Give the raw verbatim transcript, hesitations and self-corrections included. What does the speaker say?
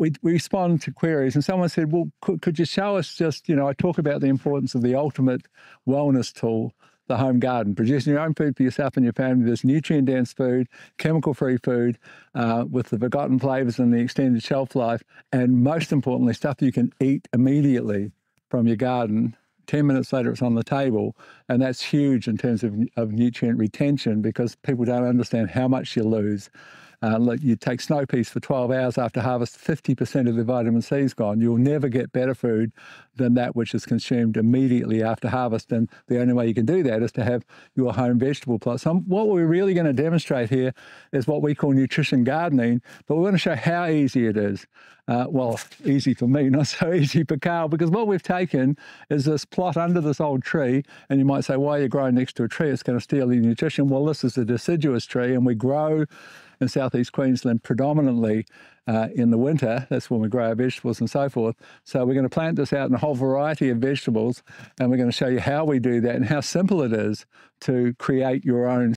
we, we respond to queries, and someone said, well, could, could you show us just, you know, I talk about the importance of the ultimate wellness tool, the home garden, producing your own food for yourself and your family. There's nutrient-dense food, chemical-free food uh, with the forgotten flavors and the extended shelf life, and most importantly, stuff you can eat immediately from your garden. ten minutes later, it's on the table, and that's huge in terms of, of nutrient retention, because people don't understand how much you lose. Uh, like you take snow peas for twelve hours after harvest, fifty percent of the vitamin C is gone. You'll never get better food than that which is consumed immediately after harvest. And the only way you can do that is to have your home vegetable plot. So what we're really going to demonstrate here is what we call nutrition gardening, but we're going to show how easy it is. Uh, well, easy for me, not so easy for Carl, because what we've taken is this plot under this old tree, and you might say, why are you growing next to a tree? It's going to steal your nutrition. Well, this is a deciduous tree, and we grow in southeast Queensland predominantly uh, in the winter. That's when we grow our vegetables and so forth. So we're going to plant this out in a whole variety of vegetables, and we're going to show you how we do that and how simple it is to create your own